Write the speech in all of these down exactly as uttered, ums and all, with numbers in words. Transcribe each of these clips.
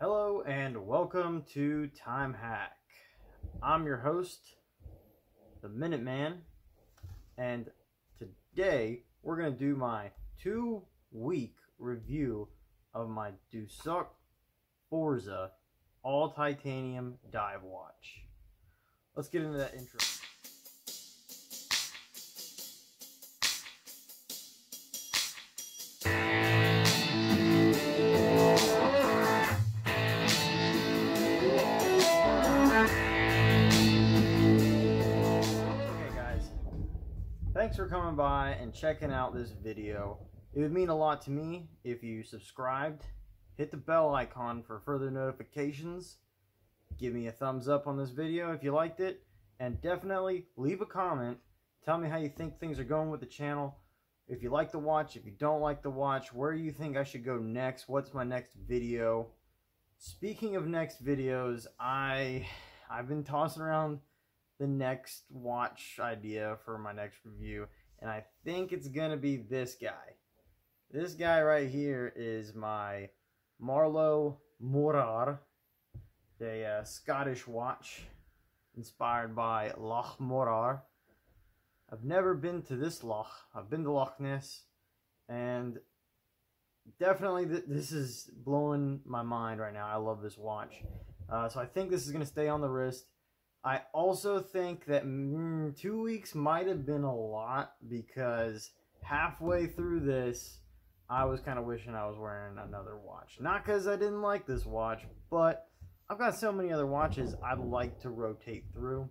Hello and welcome to Time Hack. I'm your host, the Minuteman, and today we're going to do my two-week review of my Duxot Forza all-titanium dive watch. Let's get into that intro. Thanks for coming by and checking out this video. It would mean a lot to me if you subscribed, hit the bell icon for further notifications, give me a thumbs up on this video if you liked it, and definitely leave a comment. Tell me how you think things are going with the channel, if you like the watch, if you don't like the watch, where you think I should go next, what's my next video. Speaking of next videos, I, I've been tossing around the next watch idea for my next review, and I think it's gonna be this guy. This guy right here is my Marlowe Morar, a uh, Scottish watch inspired by Loch Morar. I've never been to this loch. I've been to Loch Ness, and definitely th this is blowing my mind right now. I love this watch, uh, so I think this is gonna stay on the wrist. I also think that mm, two weeks might have been a lot, because halfway through this, I was kind of wishing I was wearing another watch. Not because I didn't like this watch, but I've got so many other watches I'd like to rotate through.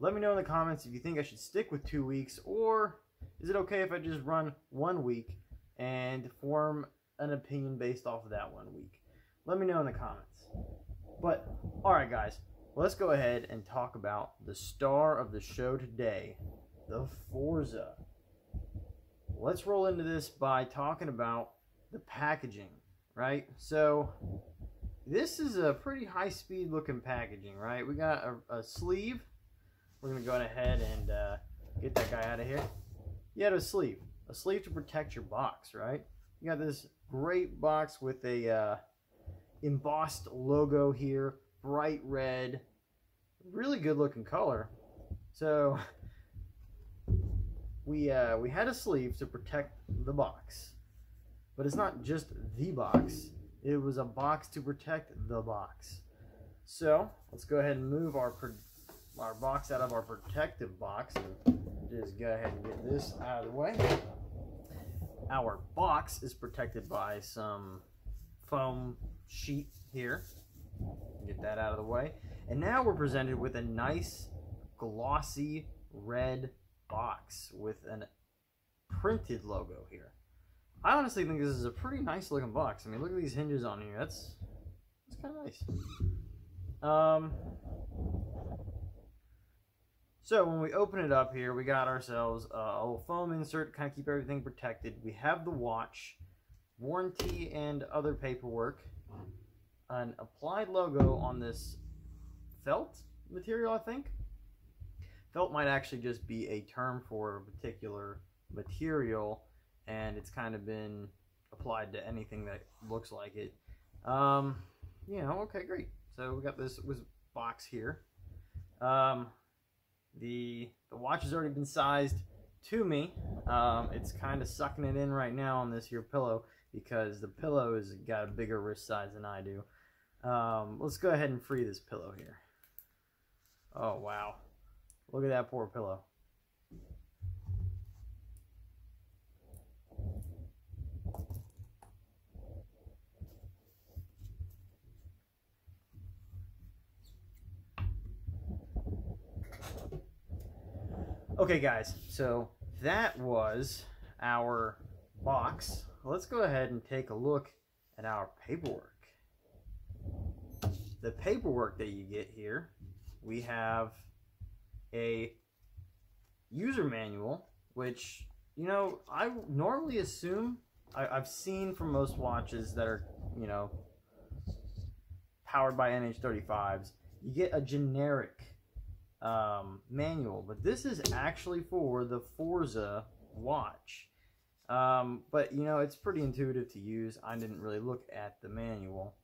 Let me know in the comments if you think I should stick with two weeks, or is it okay if I just run one week and form an opinion based off of that one week? Let me know in the comments. But, alright guys. Let's go ahead and talk about the star of the show today, the Forza. Let's roll into this by talking about the packaging, right? So this is a pretty high-speed looking packaging, right? We got a, a sleeve. We're going to go ahead and uh, get that guy out of here. You had a sleeve. A sleeve to protect your box, right? You got this great box with a uh, embossed logo here. Bright red, really good looking color. So we uh, we had a sleeve to protect the box, but it's not just the box, it was a box to protect the box. So let's go ahead and move our our box out of our protective box and just go ahead and get this out of the way. Our box is protected by some foam sheet here. Get that out of the way, and now we're presented with a nice glossy red box with an printed logo here. I honestly think this is a pretty nice looking box. I mean, look at these hinges on here. That's that's kind of nice. Um, so when we open it up here, we got ourselves a little foam insert to kind of keep everything protected. We have the watch, warranty, and other paperwork. An applied logo on this felt material, I think. Felt might actually just be a term for a particular material, and it's kind of been applied to anything that looks like it. Um, you know, okay, great. So we got this, this box here. Um, the, the watch has already been sized to me. Um, it's kind of sucking it in right now on this here pillow, because the pillow has got a bigger wrist size than I do. Um, let's go ahead and free this pillow here. Oh, wow. Look at that poor pillow. Okay, guys. So that was our box. Let's go ahead and take a look at our paperwork. The paperwork that you get here, we have a user manual, which, you know, I normally assume, I, I've seen from most watches that are, you know, powered by N H thirty-fives, you get a generic um, manual, but this is actually for the Forza watch. Um, but, you know, it's pretty intuitive to use. I didn't really look at the manual.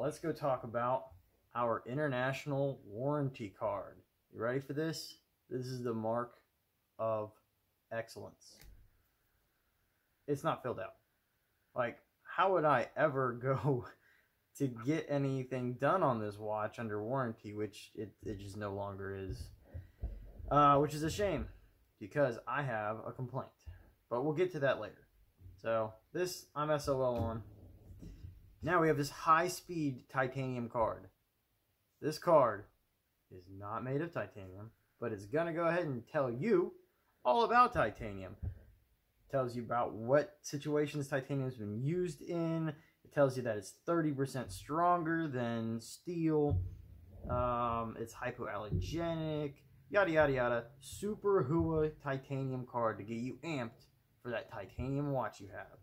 let's go talk about our international warranty card. You ready for this? This is the mark of excellence. It's not filled out. Like, how would I ever go to get anything done on this watch under warranty, which it, it just no longer is, uh, which is a shame because I have a complaint, but we'll get to that later. So this I'm S O L on. Now we have this high-speed titanium card. This card is not made of titanium, but it's gonna go ahead and tell you all about titanium. It tells you about what situations titanium's been used in. It tells you that it's thirty percent stronger than steel. Um, it's hypoallergenic, yada, yada, yada. Super H U A titanium card to get you amped for that titanium watch you have.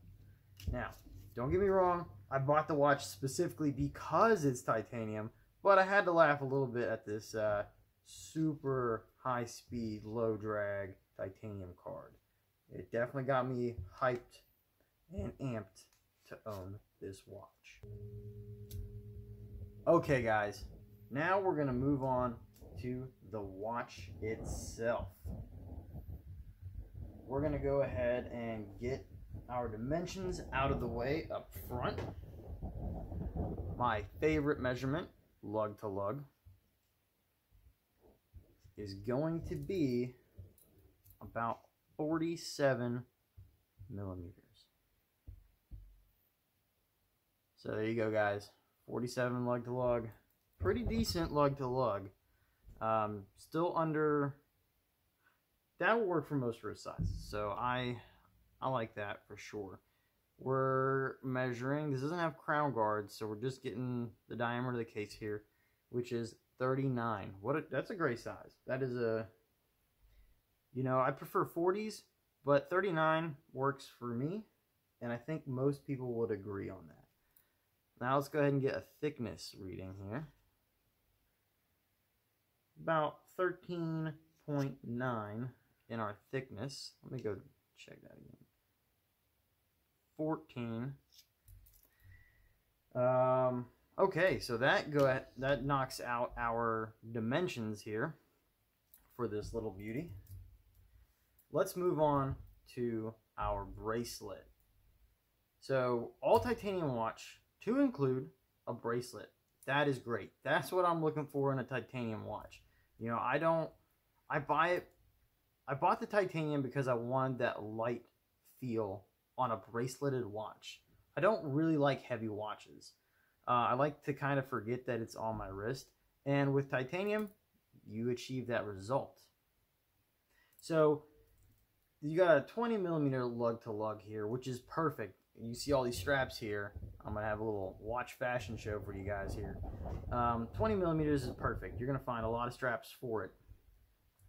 Now, don't get me wrong, I bought the watch specifically because it's titanium, but I had to laugh a little bit at this uh, super high-speed, low-drag titanium card. It definitely got me hyped and amped to own this watch. Okay guys, now we're gonna move on to the watch itself. We're gonna go ahead and get our dimensions out of the way up front. My favorite measurement, lug to lug, is going to be about forty-seven millimeters. So there you go guys, forty-seven lug to lug, pretty decent lug to lug. Um, still under, that will work for most wrist sizes, so I I like that for sure. We're measuring, this doesn't have crown guards, so we're just getting the diameter of the case here, which is thirty-nine. What a, that's a great size. That is a, you know, I prefer forties, but thirty-nine works for me, and I think most people would agree on that. Now let's go ahead and get a thickness reading here. About thirteen point nine in our thickness. Let me go check that again. fourteen. Um, okay, so that go ahead, that knocks out our dimensions here for this little beauty. Let's move on to our bracelet. So all titanium watch to include a bracelet. That is great. That's what I'm looking for in a titanium watch. You know, I don't, I buy it, I bought the titanium because I wanted that light feel on a braceleted watch. I don't really like heavy watches. Uh, I like to kind of forget that it's on my wrist. And with titanium, you achieve that result. So you got a twenty millimeter lug to lug here, which is perfect. You see all these straps here. I'm going to have a little watch fashion show for you guys here. Um, twenty millimeters is perfect. You're going to find a lot of straps for it.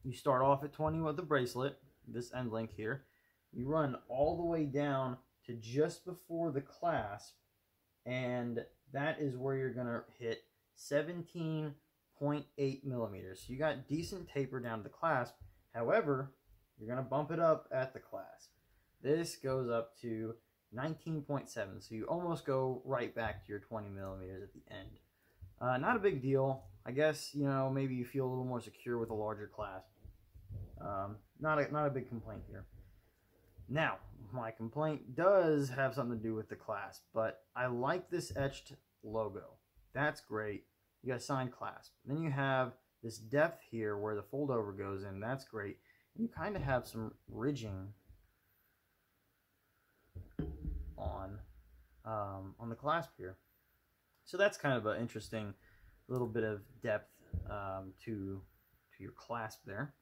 You start off at twenty with the bracelet, this end link here. You run all the way down to just before the clasp, and that is where you're going to hit seventeen point eight millimeters. So you got decent taper down to the clasp. However, you're going to bump it up at the clasp. This goes up to nineteen point seven, so you almost go right back to your twenty millimeters at the end. Uh, not a big deal. I guess, you know, maybe you feel a little more secure with a larger clasp. Um, not, a, not a big complaint here. Now, my complaint does have something to do with the clasp, but I like this etched logo. That's great. You got a signed clasp. Then you have this depth here where the fold over goes in. That's great. And you kind of have some ridging on um, on the clasp here, so that's kind of an interesting little bit of depth um, to to your clasp there.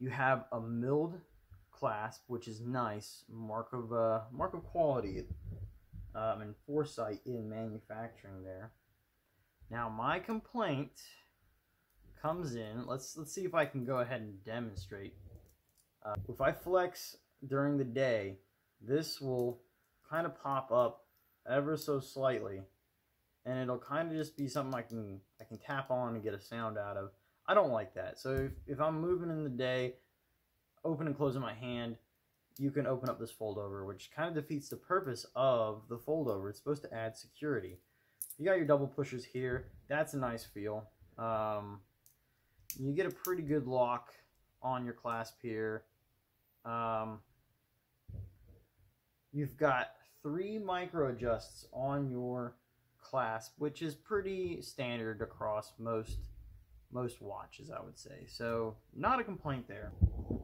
You have a milled clasp, which is nice, mark of uh, mark of quality um, and foresight in manufacturing there. Now my complaint comes in. Let's let's see if I can go ahead and demonstrate. Uh, if I flex during the day, this will kind of pop up ever so slightly, and it'll kind of just be something I can I can tap on and get a sound out of. I don't like that. So if, if I'm moving in the day, open and closing my hand, you can open up this fold over, which kind of defeats the purpose of the fold over. It's supposed to add security. You got your double pushers here. That's a nice feel. Um, you get a pretty good lock on your clasp here. Um, you've got three micro adjusts on your clasp, which is pretty standard across most most watches, I would say. So not a complaint there.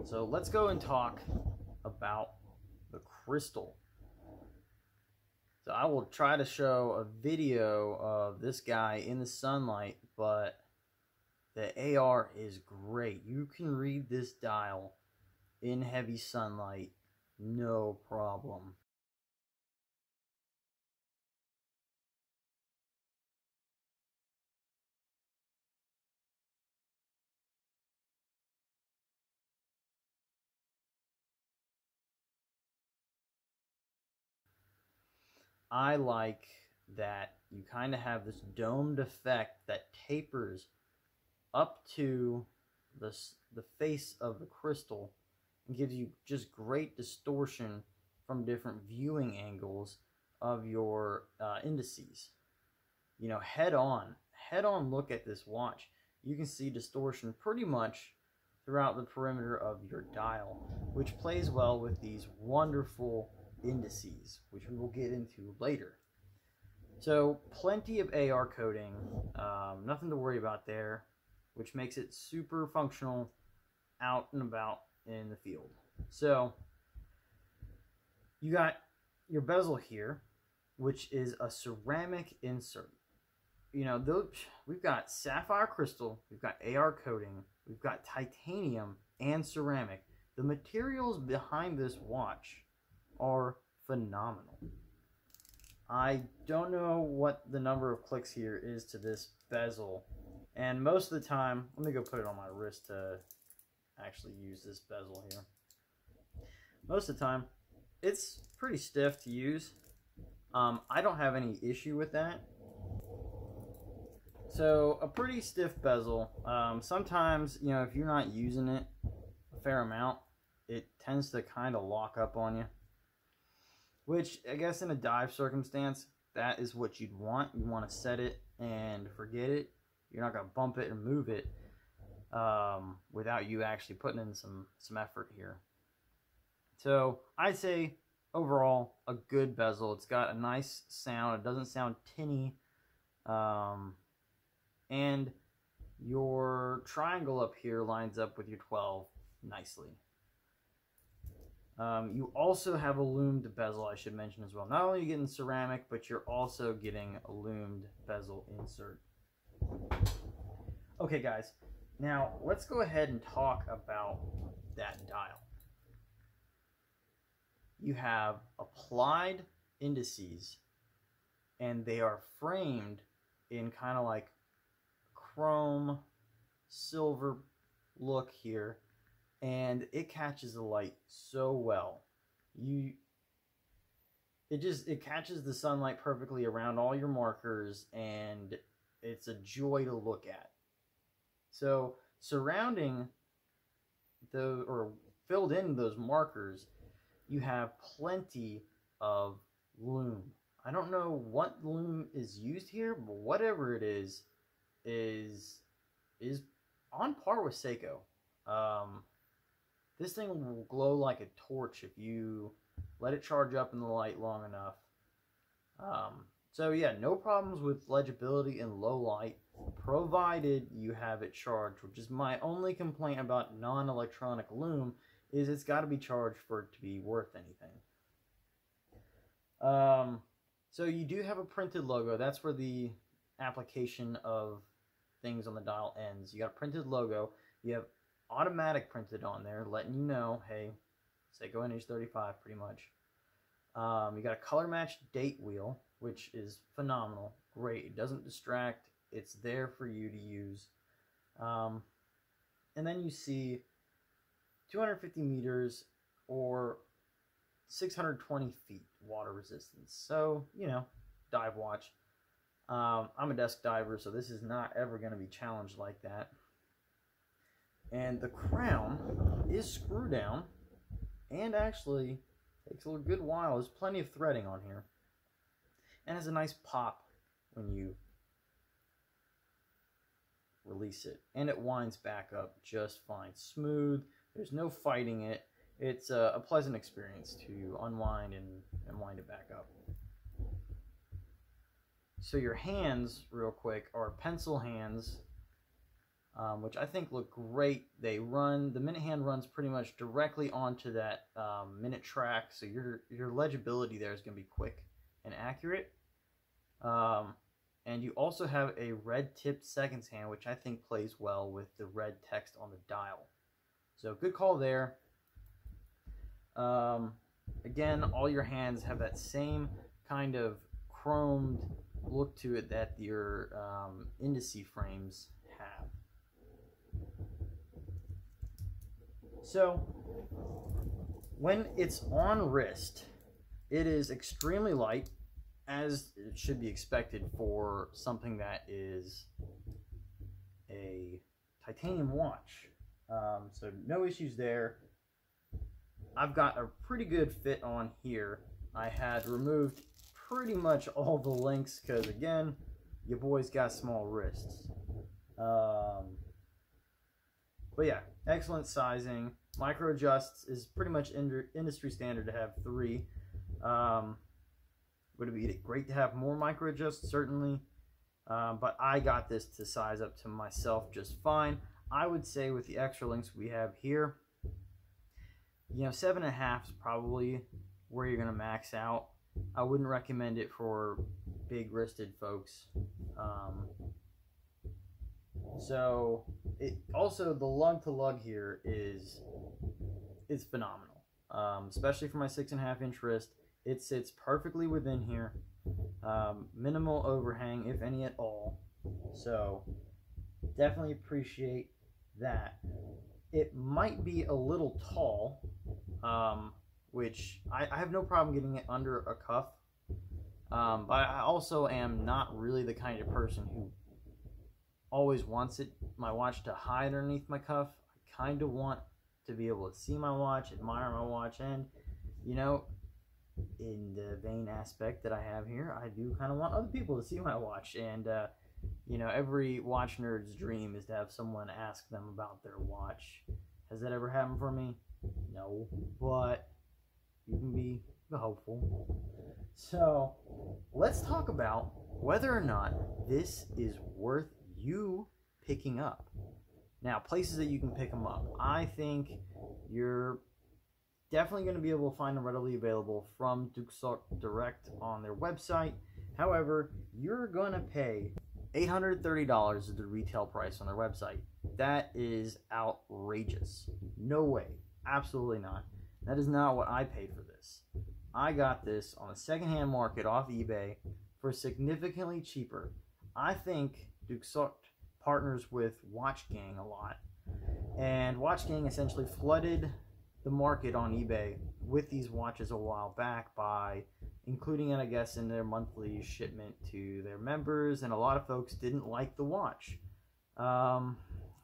So let's go and talk about the crystal. So I will try to show a video of this guy in the sunlight, but the A R is great. You can read this dial in heavy sunlight, no problem. I like that you kind of have this domed effect that tapers up to the, the face of the crystal and gives you just great distortion from different viewing angles of your uh, indices. You know, head on, head on look at this watch. You can see distortion pretty much throughout the perimeter of your dial, which plays well with these wonderful indices, which we will get into later. So plenty of A R coding, um, nothing to worry about there, which makes it super functional out and about in the field. So you got your bezel here, which is a ceramic insert. You know, those, we've got sapphire crystal, we've got A R coating, we've got titanium and ceramic. The materials behind this watch are phenomenal. I don't know what the number of clicks here is to this bezel, and most of the time, let me go put it on my wrist to actually use this bezel here. Most of the time, it's pretty stiff to use. Um, I don't have any issue with that. So a pretty stiff bezel. Um, sometimes, you know, if you're not using it a fair amount, it tends to kind of lock up on you, which I guess in a dive circumstance, that is what you'd want. You want to set it and forget it. You're not going to bump it and move it um, without you actually putting in some, some effort here. So I'd say overall a good bezel. It's got a nice sound. It doesn't sound tinny. Um, and your triangle up here lines up with your twelve nicely. Um, you also have a loomed bezel, I should mention as well. Not only are you getting ceramic, but you're also getting a loomed bezel insert. Okay, guys, now let's go ahead and talk about that dial. You have applied indices, and they are framed in kind of like chrome, silver look here. And it catches the light so well. You, it just, it catches the sunlight perfectly around all your markers, and it's a joy to look at. So surrounding the, or filled in those markers, you have plenty of loom. I don't know what loom is used here, but whatever it is, is, is on par with Seiko. Um, This thing will glow like a torch if you let it charge up in the light long enough. Um, so yeah, no problems with legibility in low light, provided you have it charged, which is my only complaint about non-electronic loom, is it's got to be charged for it to be worth anything. Um, so you do have a printed logo. That's where the application of things on the dial ends. You got a printed logo. You have automatic printed on there, letting you know, hey, Seiko N H thirty-five pretty much. Um, you got a color matched date wheel, which is phenomenal. Great. It doesn't distract. It's there for you to use. Um, and then you see two hundred fifty meters or six hundred twenty feet water resistance. So, you know, dive watch. Um, I'm a desk diver, so this is not ever going to be challenged like that. And the crown is screwed down, and actually takes a good while. There's plenty of threading on here, and has a nice pop when you release it, and it winds back up just fine. Smooth, there's no fighting it. It's a, a pleasant experience to unwind and, and wind it back up. So your hands, real quick, are pencil hands, um, which I think look great. They run, the minute hand runs pretty much directly onto that um, minute track, so your, your legibility there is going to be quick and accurate. Um, and you also have a red tipped seconds hand, which I think plays well with the red text on the dial. So good call there. Um, again, all your hands have that same kind of chromed look to it that your um, indice frames have. So when it's on wrist, it is extremely light, as it should be expected for something that is a titanium watch. Um, so no issues there. I've got a pretty good fit on here. I had removed pretty much all the links because, again, your boy's got small wrists. Um, but yeah, excellent sizing. Micro adjusts is pretty much ind industry standard to have three. Um, would it be great to have more micro adjusts? Certainly. Um, but I got this to size up to myself just fine. I would say with the extra links we have here, you know, seven and a half is probably where you're gonna max out. I wouldn't recommend it for big wristed folks. Um, so it also, the lug to lug here is it's phenomenal, um, especially for my six and a half inch wrist. It sits perfectly within here, um, minimal overhang, if any at all. So definitely appreciate that. It might be a little tall, um, which I, I have no problem getting it under a cuff, um, but I also am not really the kind of person who always wants it, my watch to hide underneath my cuff. I kind of want to be able to see my watch, admire my watch, and, you know, in the vain aspect that I have here, I do kind of want other people to see my watch, and, uh, you know, every watch nerd's dream is to have someone ask them about their watch. Has that ever happened for me? No, but you can be hopeful. So let's talk about whether or not this is worth you picking up. Now, places that you can pick them up. I think you're definitely going to be able to find them readily available from Duxot direct on their website. However, you're going to pay eight hundred thirty dollars is the retail price on their website. That is outrageous. No way. Absolutely not. That is not what I paid for this. I got this on a secondhand market off eBay for significantly cheaper. I think Duxot partners with Watch Gang a lot, and Watch Gang essentially flooded the market on eBay with these watches a while back by including it, I guess, in their monthly shipment to their members, and a lot of folks didn't like the watch. Um,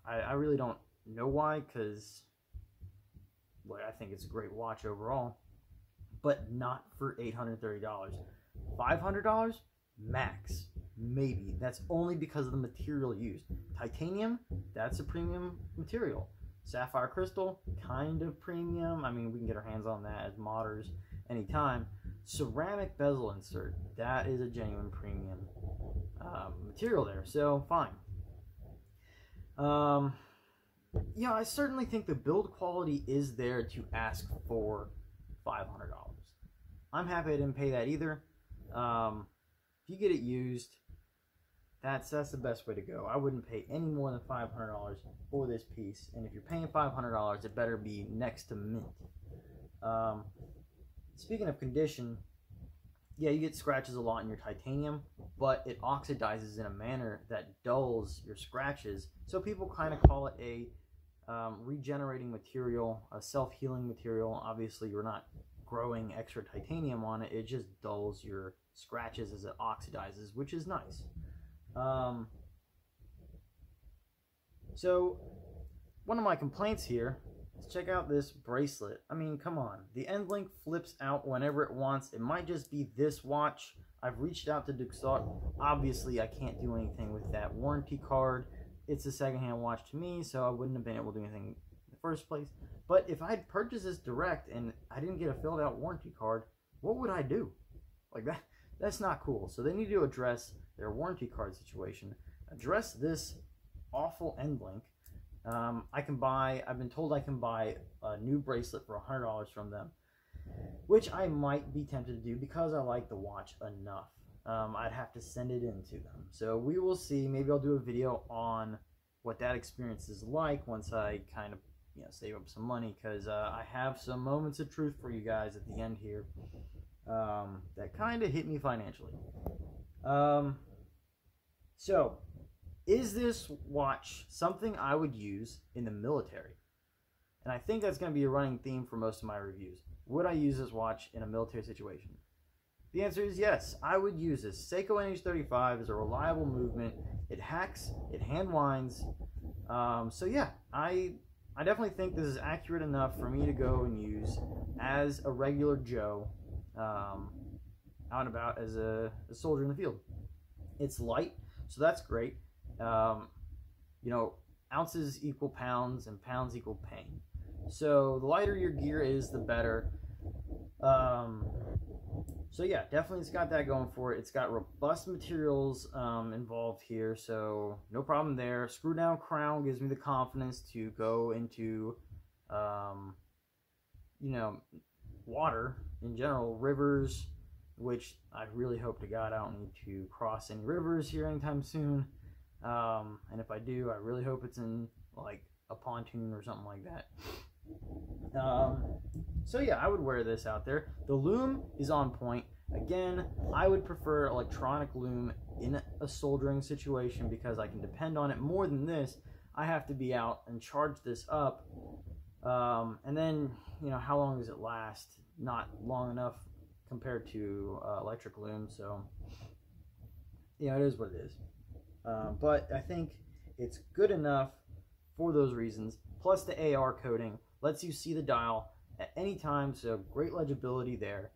I, I really don't know why, because, well, I think it's a great watch overall, but not for eight hundred thirty dollars. five hundred dollars max, maybe. That's only because of the material used. Titanium, that's a premium material. Sapphire crystal, kind of premium. I mean, we can get our hands on that as modders anytime. Ceramic bezel insert, that is a genuine premium um, material there, so fine. Um, yeah, I certainly think the build quality is there to ask for five hundred dollars. I'm happy I didn't pay that either. Um, if you get it used, That's, that's the best way to go. I wouldn't pay any more than five hundred dollars for this piece. And if you're paying five hundred dollars, it better be next to mint. Um, speaking of condition, yeah, you get scratches a lot in your titanium, but it oxidizes in a manner that dulls your scratches. So people kind of call it a um, regenerating material, a self-healing material. Obviously, you're not growing extra titanium on it. It just dulls your scratches as it oxidizes, which is nice. Um, so one of my complaints here is, check out this bracelet. I mean, come on, the end link flips out whenever it wants. It might just be this watch. I I've reached out to Duxot. Obviously, I can't do anything with that warranty card. It's a secondhand watch to me, so I wouldn't have been able to do anything in the first place. But if I had purchased this direct and I didn't get a filled out warranty card, what would I do? Like that, that's not cool. So they need to address their warranty card situation, address this awful end link. Um, I can buy, I've been told I can buy a new bracelet for one hundred dollars from them, which I might be tempted to do because I like the watch enough. Um, I'd have to send it in to them. So we will see. Maybe I'll do a video on what that experience is like once I kind of, you know, save up some money, because uh, I have some moments of truth for you guys at the end here um, that kind of hit me financially. Um, so, is this watch something I would use in the military? And I think that's going to be a running theme for most of my reviews. Would I use this watch in a military situation? The answer is yes, I would use this. Seiko N H thirty-five is a reliable movement. It hacks, it hand winds. Um, so yeah, I I definitely think this is accurate enough for me to go and use as a regular Joe, um, out and about as a, a soldier in the field. It's light, so that's great. Um, you know, ounces equal pounds and pounds equal pain. So the lighter your gear is, the better. Um, So yeah, definitely it's got that going for it. It's got robust materials um, involved here, so no problem there. Screw down crown gives me the confidence to go into, um, you know, water in general, rivers, which I really hope to God I don't need to cross any rivers here anytime soon. Um, and if I do, I really hope it's in like a pontoon or something like that. Um, so yeah, I would wear this out there. The loom is on point. Again, I would prefer electronic loom in a soldering situation because I can depend on it more than this. I have to be out and charge this up. Um, and then, you know, how long does it last? Not long enough compared to uh, electric loom. So, you know, it is what it is. Uh, but I think it's good enough for those reasons. Plus the A R coding lets you see the dial at any time, so great legibility there.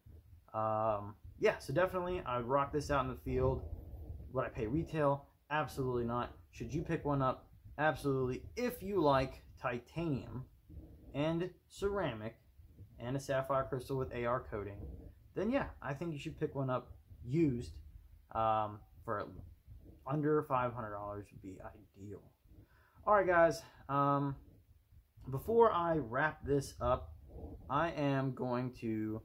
Um, yeah, so definitely I would rock this out in the field. Would I pay retail? Absolutely not. Should you pick one up? Absolutely. If you like titanium and ceramic and a sapphire crystal with A R coating, then yeah, I think you should pick one up used um, for under five hundred dollars would be ideal. All right, guys. Um, Before I wrap this up, I am going to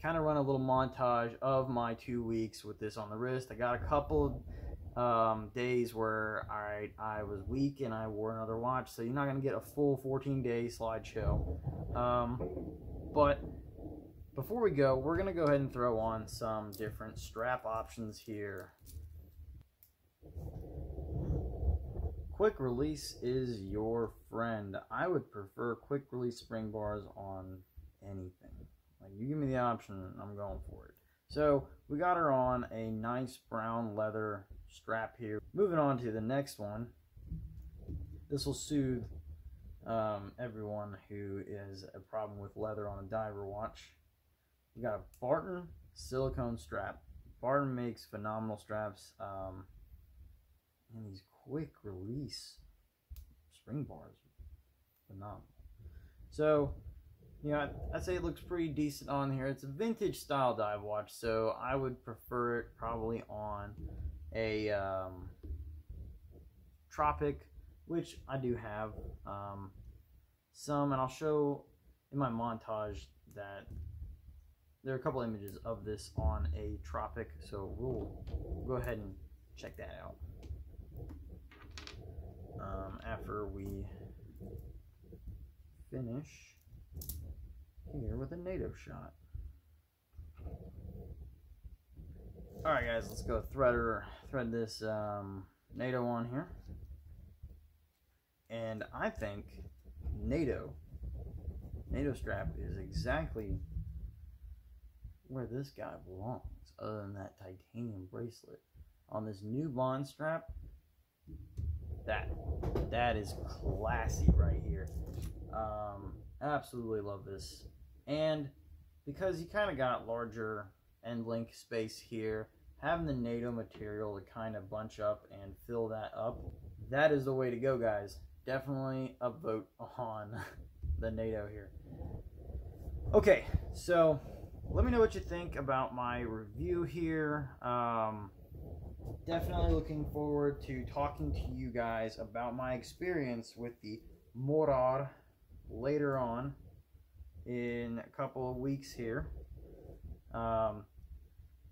kind of run a little montage of my two weeks with this on the wrist. I got a couple um, days where I, I was weak and I wore another watch, so you're not going to get a full fourteen day slideshow. Um, but before we go, we're going to go ahead and throw on some different strap options here. Quick release is your friend. I would prefer quick release spring bars on anything. Like, you give me the option, I'm going for it. So we got her on a nice brown leather strap here. Moving on to the next one. This will soothe um, everyone who is a problem with leather on a diver watch. We got a Barton silicone strap. Barton makes phenomenal straps. Um, and these quick release spring bars, phenomenal. So, you know, I'd, I'd say it looks pretty decent on here. It's a vintage style dive watch, so I would prefer it probably on a um, Tropic, which I do have um, some, and I'll show in my montage that there are a couple images of this on a Tropic, so we'll, we'll go ahead and check that out. Um, after we finish here with a NATO shot. Alright guys, let's go threader, thread this um, NATO on here. And I think NATO, NATO strap is exactly where this guy belongs, other than that titanium bracelet. On this new bond strap, That, that is classy right here. Um, absolutely love this. And because you kind of got larger end link space here, having the NATO material to kind of bunch up and fill that up, that is the way to go, guys. Definitely upvote on the NATO here. Okay, so let me know what you think about my review here. Um, definitely looking forward to talking to you guys about my experience with the Morar later on in a couple of weeks here. Um,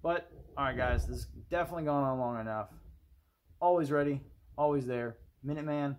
but, alright guys, this has definitely gone on long enough. Always ready, always there. Minuteman.